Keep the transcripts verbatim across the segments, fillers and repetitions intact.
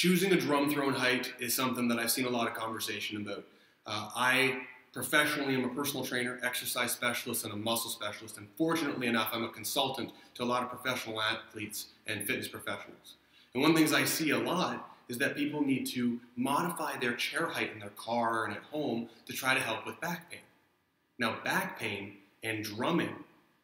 choosing a drum throne height is something that I've seen a lot of conversation about. Uh, I professionally am a personal trainer, exercise specialist, and a muscle specialist, and fortunately enough, I'm a consultant to a lot of professional athletes and fitness professionals. And one of the things I see a lot is that people need to modify their chair height in their car and at home to try to help with back pain. Now, back pain and drumming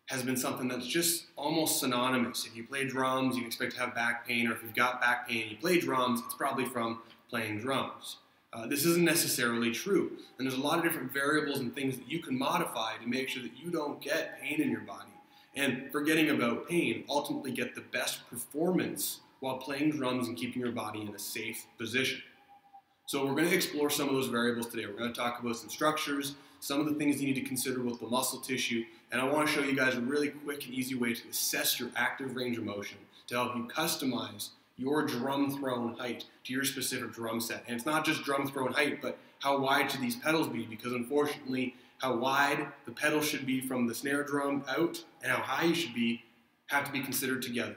has been something that's just almost synonymous. If you play drums, you can expect to have back pain, or if you've got back pain and you play drums, it's probably from playing drums. Uh, this isn't necessarily true, and there's a lot of different variables and things that you can modify to make sure that you don't get pain in your body. And forgetting about pain, ultimately get the best performance while playing drums and keeping your body in a safe position. So we're going to explore some of those variables today. We're going to talk about some structures, some of the things you need to consider with the muscle tissue, and I want to show you guys a really quick and easy way to assess your active range of motion to help you customize your drum throne height to your specific drum set. And it's not just drum throne height, but how wide should these pedals be? Because unfortunately, how wide the pedal should be from the snare drum out and how high you should be have to be considered together.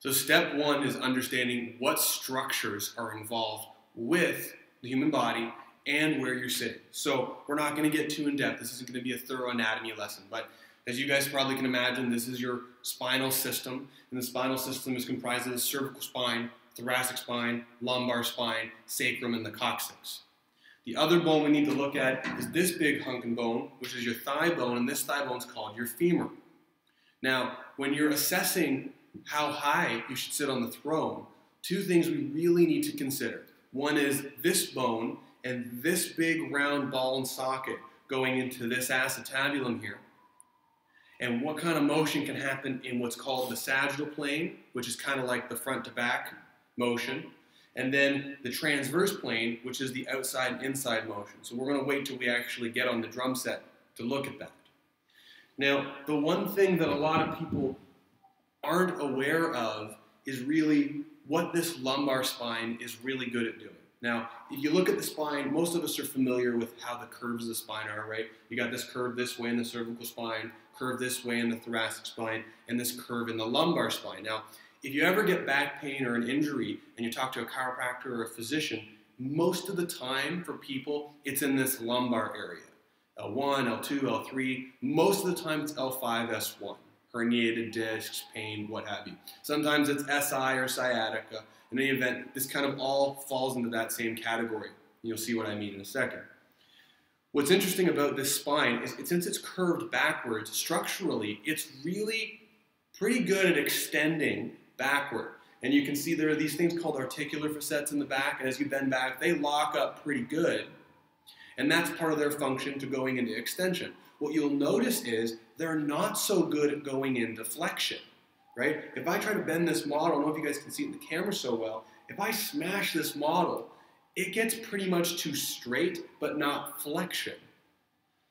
So step one is understanding what structures are involved with the human body and where you're sitting. So we're not going to get too in depth. This isn't going to be a thorough anatomy lesson, but as you guys probably can imagine, this is your spinal system, and the spinal system is comprised of the cervical spine, thoracic spine, lumbar spine, sacrum, and the coccyx. The other bone we need to look at is this big hunkin' bone, which is your thigh bone, and this thigh bone is called your femur. Now, when you're assessing how high you should sit on the throne, two things we really need to consider. One is this bone and this big round ball and socket going into this acetabulum here. And what kind of motion can happen in what's called the sagittal plane, which is kind of like the front to back motion, and then the transverse plane, which is the outside and inside motion. So we're going to wait till we actually get on the drum set to look at that. Now, the one thing that a lot of people aren't aware of is really what this lumbar spine is really good at doing. Now, if you look at the spine, most of us are familiar with how the curves of the spine are, right? You got this curve this way in the cervical spine, curve this way in the thoracic spine, and this curve in the lumbar spine. Now, if you ever get back pain or an injury and you talk to a chiropractor or a physician, most of the time for people, it's in this lumbar area. L one, L two, L three, most of the time it's L five, S one. Herniated discs, pain, what have you. Sometimes it's S I or sciatica. In any event, this kind of all falls into that same category. You'll see what I mean in a second. What's interesting about this spine is it, since it's curved backwards, structurally, it's really pretty good at extending backward. And you can see there are these things called articular facets in the back, and as you bend back, they lock up pretty good. And that's part of their function to going into extension. What you'll notice is they're not so good at going into flexion, right? If I try to bend this model, I don't know if you guys can see it in the camera so well, if I smash this model, it gets pretty much too straight, but not flexion.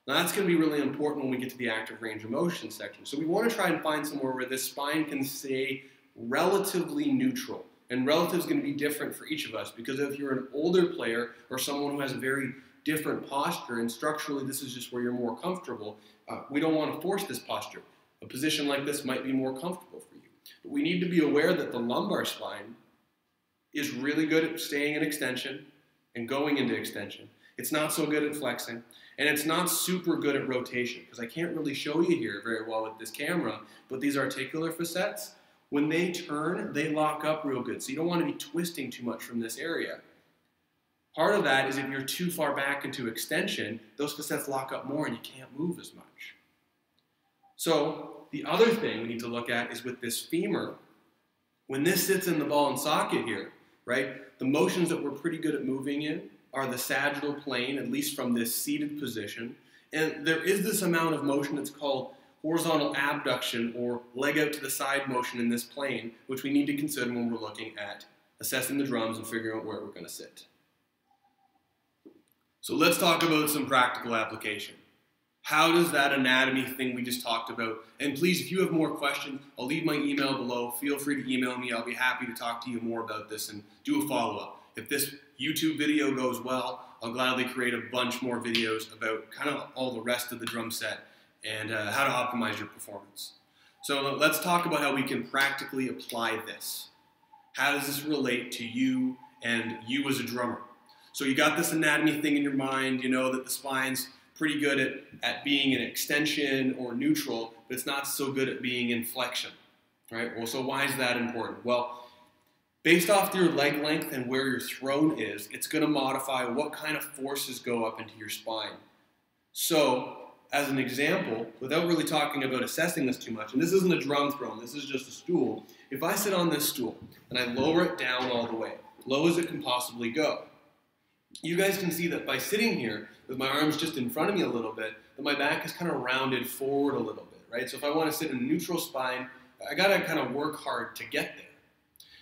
Now that's going to be really important when we get to the active range of motion section. So we want to try and find somewhere where this spine can stay relatively neutral. And relative is going to be different for each of us, because if you're an older player or someone who has a very different posture, and structurally this is just where you're more comfortable, uh, we don't want to force this posture. A position like this might be more comfortable for you. But we need to be aware that the lumbar spine is really good at staying in extension and going into extension. It's not so good at flexing, and it's not super good at rotation, because I can't really show you here very well with this camera, but these articular facets, when they turn, they lock up real good, so you don't want to be twisting too much from this area. Part of that is if you're too far back into extension, those facets lock up more and you can't move as much. So the other thing we need to look at is with this femur, when this sits in the ball and socket here, right, the motions that we're pretty good at moving in are the sagittal plane, at least from this seated position, and there is this amount of motion that's called horizontal abduction or leg out to the side motion in this plane, which we need to consider when we're looking at assessing the drums and figuring out where we're going to sit. So let's talk about some practical application. How does that anatomy thing we just talked about, and please, if you have more questions, I'll leave my email below. Feel free to email me. I'll be happy to talk to you more about this and do a follow-up. If this YouTube video goes well, I'll gladly create a bunch more videos about kind of all the rest of the drum set and uh, how to optimize your performance. So let's talk about how we can practically apply this. How does this relate to you and you as a drummer? So you got this anatomy thing in your mind, you know that the spine's pretty good at, at being an extension or neutral, but it's not so good at being in flexion, right? Well, so why is that important? Well, based off your leg length and where your throne is, it's gonna modify what kind of forces go up into your spine. So, as an example, without really talking about assessing this too much, and this isn't a drum throne, this is just a stool, if I sit on this stool and I lower it down all the way, low as it can possibly go, you guys can see that by sitting here with my arms just in front of me a little bit, that my back is kind of rounded forward a little bit, right? So if I want to sit in a neutral spine, I got to kind of work hard to get there.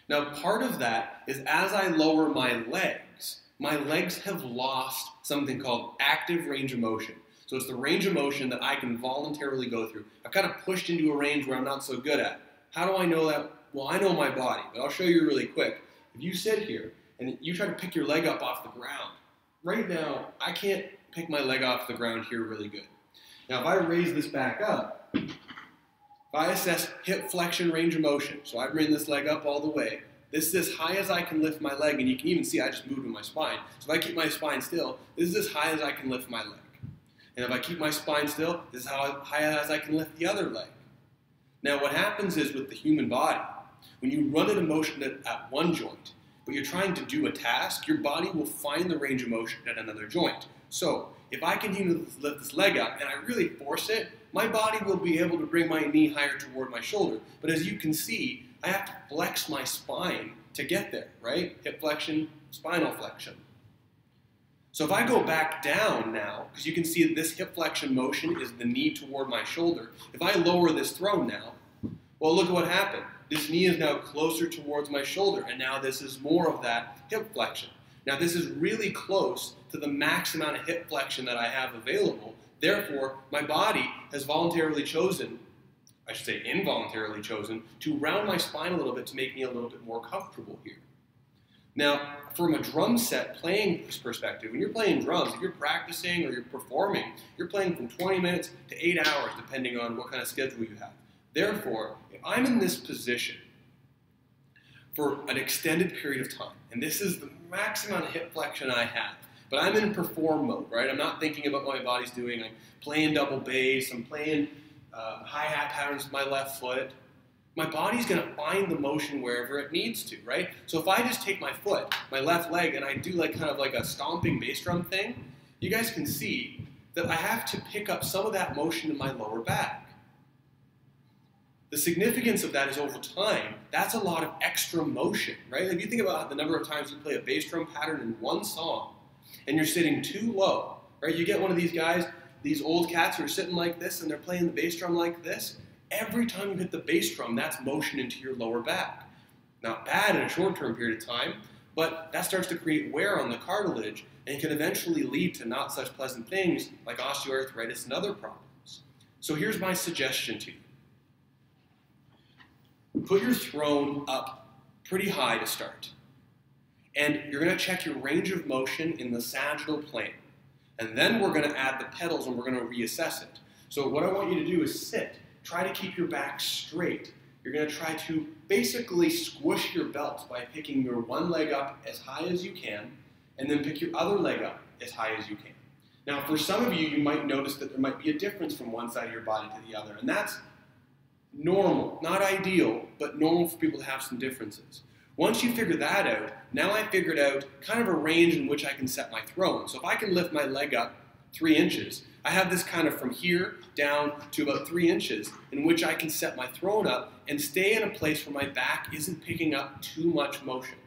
Now, part of that is as I lower my legs, my legs have lost something called active range of motion. So it's the range of motion that I can voluntarily go through. I've kind of pushed into a range where I'm not so good at. How do I know that? Well, I know my body, but I'll show you really quick. If you sit here, and you try to pick your leg up off the ground. Right now, I can't pick my leg off the ground here really good. Now, if I raise this back up, if I assess hip flexion range of motion, so I bring this leg up all the way, this is as high as I can lift my leg, and you can even see I just moved with my spine. So if I keep my spine still, this is as high as I can lift my leg. And if I keep my spine still, this is how high as I can lift the other leg. Now, what happens is with the human body, when you run an emotion at, at one joint, but you're trying to do a task, your body will find the range of motion at another joint. So if I continue to lift this leg up and I really force it, my body will be able to bring my knee higher toward my shoulder. But as you can see, I have to flex my spine to get there, right? Hip flexion, spinal flexion. So if I go back down now, because you can see this hip flexion motion is the knee toward my shoulder. If I lower this throne now, well, look at what happened. This knee is now closer towards my shoulder, and now this is more of that hip flexion. Now this is really close to the max amount of hip flexion that I have available. Therefore, my body has voluntarily chosen, I should say involuntarily chosen, to round my spine a little bit to make me a little bit more comfortable here. Now, from a drum set playing perspective, when you're playing drums, if you're practicing or you're performing, you're playing from twenty minutes to eight hours, depending on what kind of schedule you have. Therefore, if I'm in this position for an extended period of time, and this is the maximum hip flexion I have, but I'm in perform mode, right? I'm not thinking about what my body's doing. I'm playing double bass. I'm playing uh, hi-hat patterns with my left foot. My body's going to find the motion wherever it needs to, right? So if I just take my foot, my left leg, and I do like kind of like a stomping bass drum thing, you guys can see that I have to pick up some of that motion in my lower back. The significance of that is over time, that's a lot of extra motion, right? If you think about the number of times you play a bass drum pattern in one song, and you're sitting too low, right? You get one of these guys, these old cats who are sitting like this, and they're playing the bass drum like this. Every time you hit the bass drum, that's motion into your lower back. Not bad in a short-term period of time, but that starts to create wear on the cartilage, and can eventually lead to not such pleasant things like osteoarthritis and other problems. So here's my suggestion to you. Put your throne up pretty high to start. And you're going to check your range of motion in the sagittal plane. And then we're going to add the pedals and we're going to reassess it. So what I want you to do is sit. Try to keep your back straight. You're going to try to basically squish your belt by picking your one leg up as high as you can, and then pick your other leg up as high as you can. Now for some of you, you might notice that there might be a difference from one side of your body to the other, and that's normal, not ideal, but normal for people to have some differences. Once you figure that out, now I figured out kind of a range in which I can set my throne. So if I can lift my leg up three inches, I have this kind of from here down to about three inches in which I can set my throne up and stay in a place where my back isn't picking up too much motion.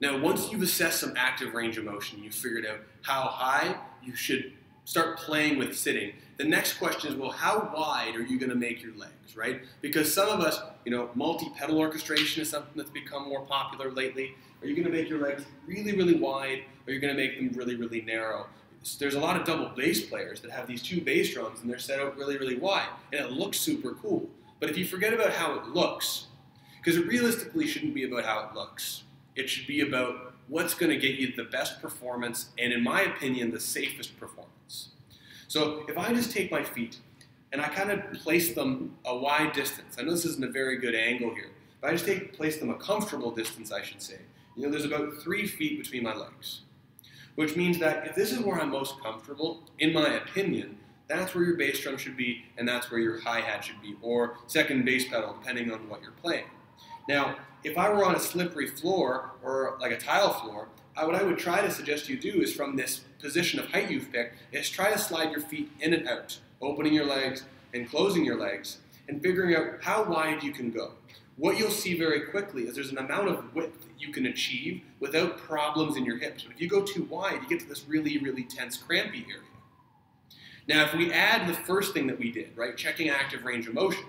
Now, once you've assessed some active range of motion, you've figured out how high you should start playing with sitting. The next question is, well, how wide are you going to make your legs, right? Because some of us, you know, multi-pedal orchestration is something that's become more popular lately. Are you going to make your legs really, really wide, or are you going to make them really, really narrow? So there's a lot of double bass players that have these two bass drums, and they're set out really, really wide, and it looks super cool. But if you forget about how it looks, because it realistically shouldn't be about how it looks. It should be about what's going to get you the best performance, and in my opinion, the safest performance. So if I just take my feet and I kind of place them a wide distance, I know this isn't a very good angle here, But I just take, place them a comfortable distance, I should say. You know, there's about three feet between my legs, which means that if this is where I'm most comfortable, in my opinion, that's where your bass drum should be, and that's where your hi-hat should be, or second bass pedal, depending on what you're playing. Now, if I were on a slippery floor, or like a tile floor, I, what I would try to suggest you do is, from this position of height you've picked, is try to slide your feet in and out, opening your legs and closing your legs, and figuring out how wide you can go. What you'll see very quickly is there's an amount of width that you can achieve without problems in your hips. But if you go too wide, you get to this really, really tense, crampy area. Now, if we add the first thing that we did, right, checking active range of motion,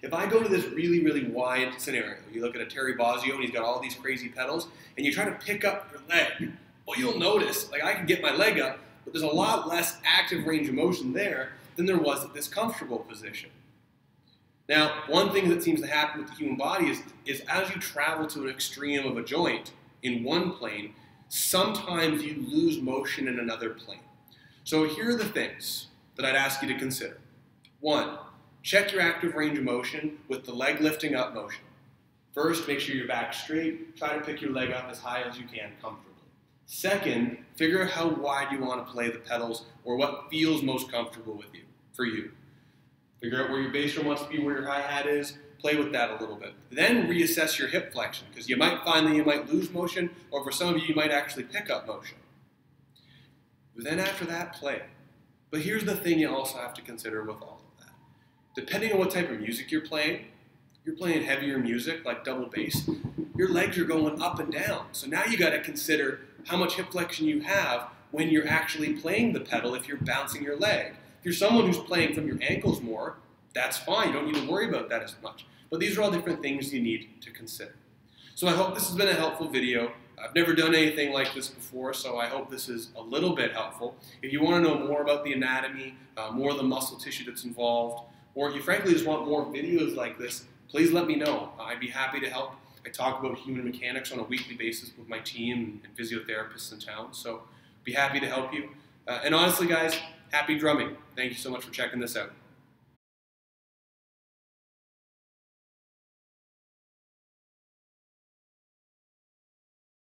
if I go to this really, really wide scenario, you look at a Terry Bozzio and he's got all these crazy pedals, and you try to pick up your leg, well, you'll notice, like, I can get my leg up, but there's a lot less active range of motion there than there was at this comfortable position. Now, one thing that seems to happen with the human body is, is as you travel to an extreme of a joint in one plane, sometimes you lose motion in another plane. So here are the things that I'd ask you to consider. One, check your active range of motion with the leg lifting up motion. First, make sure your back's straight. Try to pick your leg up as high as you can comfortably. Second, figure out how wide you want to play the pedals or what feels most comfortable with you, for you. Figure out where your bass drum wants to be, where your hi-hat is, play with that a little bit. Then reassess your hip flexion, because you might find that you might lose motion, or for some of you, you might actually pick up motion. But then after that, play. But here's the thing you also have to consider with all of that. Depending on what type of music you're playing, you're playing heavier music, like double bass, your legs are going up and down. So now you gotta consider how much hip flexion you have when you're actually playing the pedal if you're bouncing your leg. If you're someone who's playing from your ankles more, that's fine. You don't need to worry about that as much. But these are all different things you need to consider. So I hope this has been a helpful video. I've never done anything like this before, so I hope this is a little bit helpful. If you want to know more about the anatomy, uh, more of the muscle tissue that's involved, or if you frankly just want more videos like this, please let me know. I'd be happy to help. I talk about human mechanics on a weekly basis with my team and physiotherapists in town, so be happy to help you. Uh, and honestly, guys, happy drumming. Thank you so much for checking this out.